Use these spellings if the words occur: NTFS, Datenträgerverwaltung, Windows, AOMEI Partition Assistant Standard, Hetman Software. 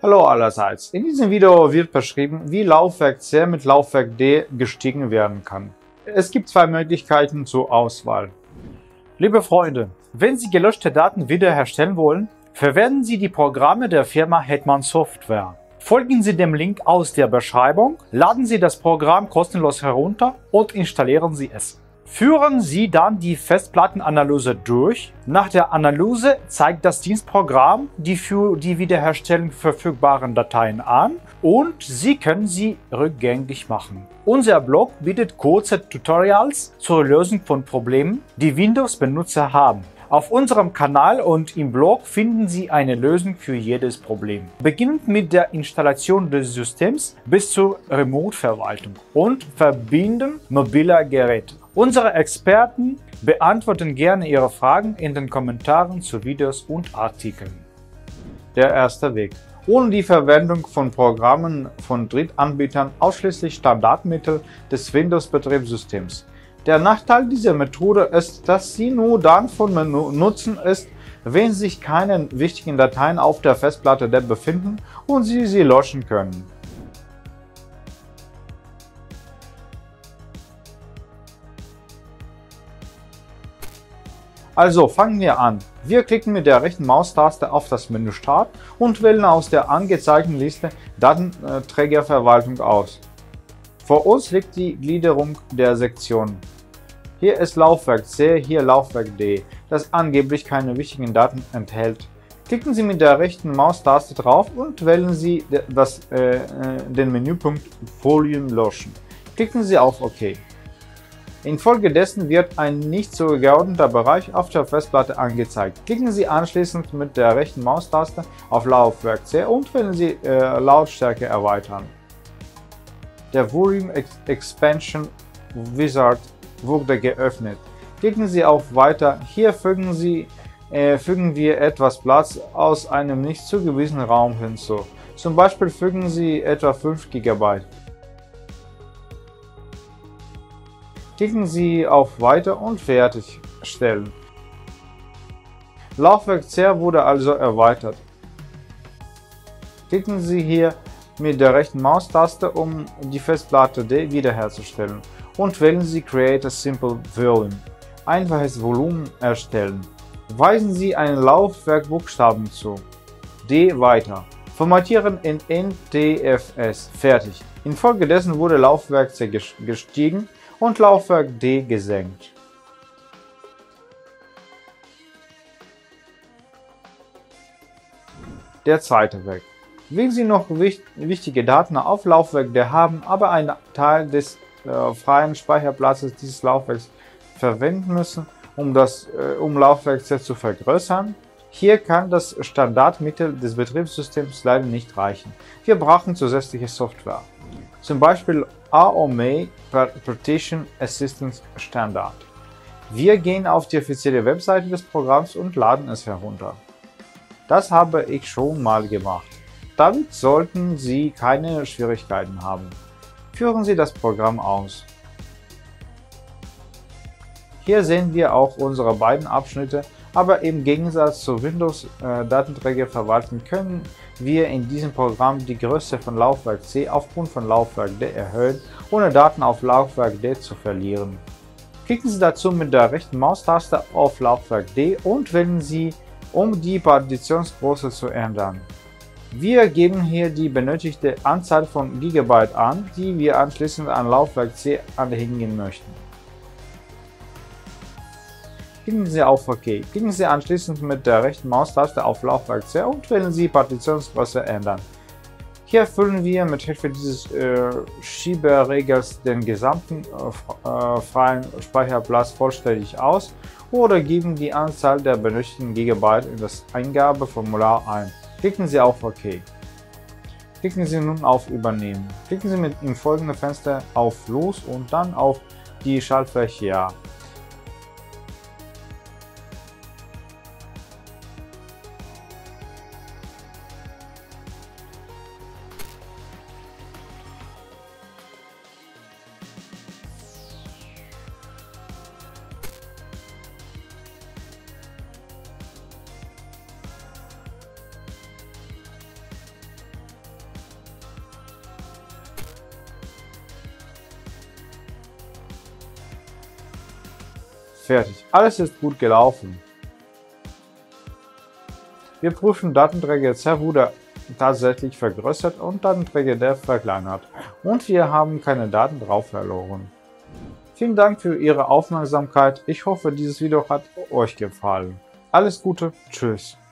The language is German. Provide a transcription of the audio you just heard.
Hallo allerseits, in diesem Video wird beschrieben, wie Laufwerk C mit Laufwerk D gestiegen werden kann. Es gibt zwei Möglichkeiten zur Auswahl. Liebe Freunde, wenn Sie gelöschte Daten wiederherstellen wollen, verwenden Sie die Programme der Firma Hetman Software. Folgen Sie dem Link aus der Beschreibung, laden Sie das Programm kostenlos herunter und installieren Sie es. Führen Sie dann die Festplattenanalyse durch. Nach der Analyse zeigt das Dienstprogramm die für die Wiederherstellung verfügbaren Dateien an und Sie können sie rückgängig machen. Unser Blog bietet kurze Tutorials zur Lösung von Problemen, die Windows-Benutzer haben. Auf unserem Kanal und im Blog finden Sie eine Lösung für jedes Problem, beginnend mit der Installation des Systems bis zur Remote-Verwaltung und Verbinden mobiler Geräte. Unsere Experten beantworten gerne Ihre Fragen in den Kommentaren zu Videos und Artikeln. Der erste Weg. Ohne die Verwendung von Programmen von Drittanbietern, ausschließlich Standardmittel des Windows-Betriebssystems. Der Nachteil dieser Methode ist, dass sie nur dann von Nutzen ist, wenn sich keine wichtigen Dateien auf der Festplatte befinden und Sie sie löschen können. Also fangen wir an. Wir klicken mit der rechten Maustaste auf das Menü Start und wählen aus der angezeigten Liste Datenträgerverwaltung aus. Vor uns liegt die Gliederung der Sektionen. Hier ist Laufwerk C, hier Laufwerk D, das angeblich keine wichtigen Daten enthält. Klicken Sie mit der rechten Maustaste drauf und wählen Sie den Menüpunkt Folien löschen. Klicken Sie auf OK. Infolgedessen wird ein nicht zugeordneter Bereich auf der Festplatte angezeigt. Klicken Sie anschließend mit der rechten Maustaste auf Laufwerk C und wählen Sie Lautstärke erweitern. Der Volume Expansion Wizard wurde geöffnet. Klicken Sie auf Weiter. Hier fügen wir etwas Platz aus einem nicht zugewiesenen Raum hinzu. Zum Beispiel fügen Sie etwa 5 GB. Klicken Sie auf Weiter und Fertigstellen. Laufwerk C wurde also erweitert. Klicken Sie hier mit der rechten Maustaste, um die Festplatte D wiederherzustellen und wählen Sie Create a Simple Volume, einfaches Volumen erstellen. Weisen Sie einen Laufwerkbuchstaben zu. D weiter. Formatieren in NTFS. Fertig. Infolgedessen wurde Laufwerk C gestiegen und Laufwerk D gesenkt. Der zweite Weg. Wenn Sie noch wichtige Daten auf Laufwerk D haben, aber einen Teil des freien Speicherplatzes dieses Laufwerks verwenden müssen, um Laufwerk C zu vergrößern, hier kann das Standardmittel des Betriebssystems leider nicht reichen. Wir brauchen zusätzliche Software. Zum Beispiel AOMEI Partition Assistant Standard. Wir gehen auf die offizielle Webseite des Programms und laden es herunter. Das habe ich schon mal gemacht. Damit sollten Sie keine Schwierigkeiten haben. Führen Sie das Programm aus. Hier sehen wir auch unsere beiden Abschnitte, aber im Gegensatz zur Windows-Datenträgerverwaltung können wir in diesem Programm die Größe von Laufwerk C aufgrund von Laufwerk D erhöhen, ohne Daten auf Laufwerk D zu verlieren. Klicken Sie dazu mit der rechten Maustaste auf Laufwerk D und wählen Sie, um die Partitionsgröße zu ändern. Wir geben hier die benötigte Anzahl von Gigabyte an, die wir anschließend an Laufwerk C anhängen möchten. Klicken Sie auf OK. Klicken Sie anschließend mit der rechten Maustaste auf Laufwerk C und wählen Sie Partitionsgröße ändern. Hier füllen wir mit Hilfe dieses Schieberegels den gesamten freien Speicherplatz vollständig aus oder geben die Anzahl der benötigten Gigabyte in das Eingabeformular ein. Klicken Sie auf OK. Klicken Sie nun auf Übernehmen. Klicken Sie im folgenden Fenster auf Los und dann auf die Schaltfläche Ja. Fertig. Alles ist gut gelaufen. Wir prüfen Datenträger C wurde tatsächlich vergrößert und Datenträger D verkleinert. Und wir haben keine Daten drauf verloren. Vielen Dank für Ihre Aufmerksamkeit. Ich hoffe, dieses Video hat euch gefallen. Alles Gute. Tschüss.